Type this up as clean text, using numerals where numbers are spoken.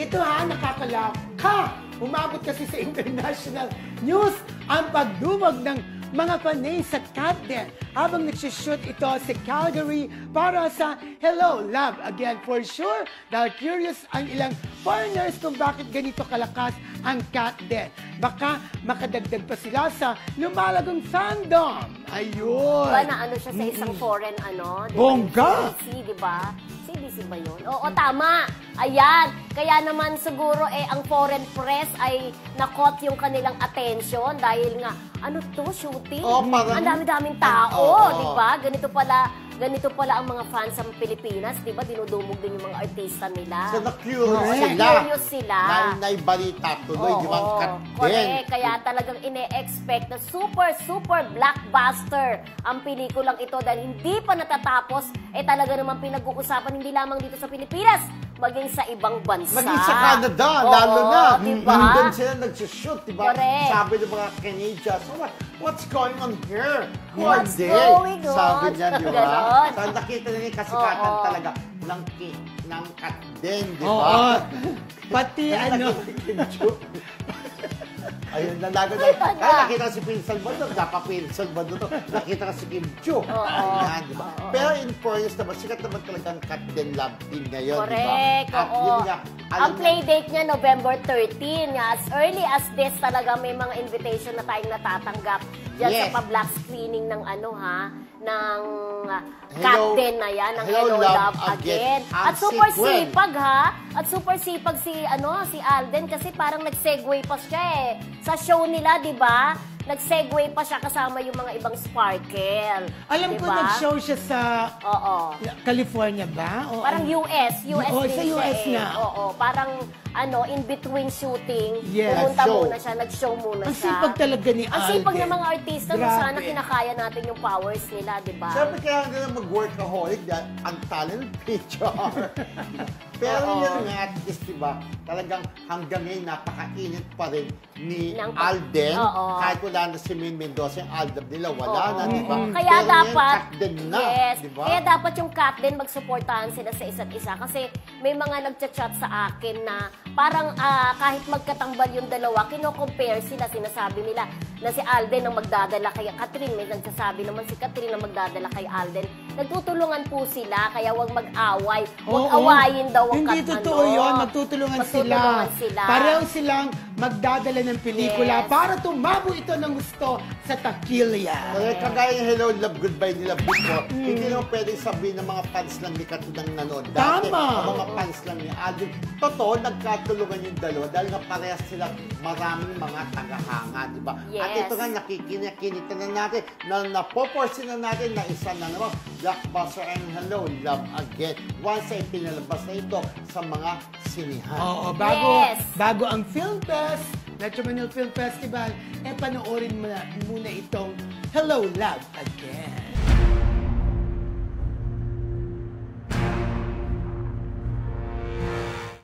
Ito ha, nakakalaw ka! Umabot kasi sa international news ang pagdumog ng mga fanay sa KathDen habang nagsishoot ito sa Calgary para sa Hello, Love, Again. For sure, dahil curious ang ilang foreigners kung bakit ganito kalakas ang KathDen. Baka makadagdag pa sila sa lumalagong fandom. Ayun. Diba na ano siya sa isang foreign ano? Diba, bongga! CBC, diba? CBC ba yun? Oo, tama. Ayan. Kaya naman siguro ang foreign press ay nakot yung kanilang attention dahil nga, ano to, shooting? Oh, ang dami-daming tao, diba? Ganito pala ang mga fans ng Pilipinas, di ba? Dinudumog din yung mga artista nila. So, na-curious sila. Na-balita tuloy, di ba? Correct. Kaya talagang ine-expect na super blockbuster ang pelikulang ito dahil hindi pa natatapos, talaga naman pinag-uusapan, hindi lamang dito sa Pilipinas, maging sa ibang bansa. Maging sa Canada, lalo na. Diba? Doon sila nagsishoot, di ba? Sabi ng mga Canadians, what's going on here? What's going on? Sabi niya, di ba? So, nakita na niya kasikatan talaga. Walang cake ng KathDen, di ba? Oo. Pati ano. Kim Choo. Ayun, nalago na. Kaya nakita ka si Prince Salman doon. Nakita ka si Kim Choo. Ayan, di ba? Pero in fairness naman, sikat naman talaga ang KathDen love team ngayon, di ba? Correct, oo. Ang playdate niya, November 13. As early as this, talaga may mga invitation na tayong natatanggap dyan sa pa-black screening ng ano ha, ng KathDen na yan, ng Hello, Love, Again. At super sipag ha, at super sipag si Alden kasi parang nag-segue pa siya sa show nila, di ba? Nag-segue pa siya kasama yung mga ibang sparkle. Alam ko nag-show siya sa California ba? Parang US din siya. US na. Oo, parang ano, in between shooting, pumunta muna siya, nag-show muna siya. Ang sipag talaga ni Alden. Ang sipag ng mga artista, sana kinakaya natin yung powers nila, di ba? Siyempre kaya nila mag-workaholic dahil ang talent picture. Pero yun nga, at least, diba, talagang hanggang ngayon, napakainit pa rin ni Alden. Kahit wala na si Moon Mendoza, yung Alden nila, wala na, diba? Kaya pero dapat, KathDen na, diba? Kaya dapat yung KathDen, magsuportahan sila sa isa't isa. Kasi may mga nag-chat sa akin na parang kahit magkatambal yung dalawa, kino-compare sila, sinasabi nila na si Alden ang magdadala kay Katrina. May nagsasabi naman si Katrina ang magdadala kay Alden. Nagtutulungan po sila, kaya huwag mag-away. Huwag awayin daw. Hindi totoo yun, magtutulungan sila. Pareho silang magdadala ng pelikula para tumabo ito ng gusto sa takilya. Kagaya yung Hello, Love, Goodbye nila before, hindi naman pwedeng sabihin ng mga fans lang ni Katrina ng nanood. Tama! Ang mga fans lang ni Alden. Totoo, nagkatulungan yung dalawa dahil nga parehas silang maraming mga tagahanga, di ba? At ito nga, nakikinitan na natin, napoporsin na natin na isa na naman, blockbuster and Hello, Love, Again. Once ay pinalabas na ito sa mga sinihan. Oo, bago ang Film Fest, Metro Manila Film Festival, panoorin muna itong Hello, Love, Again.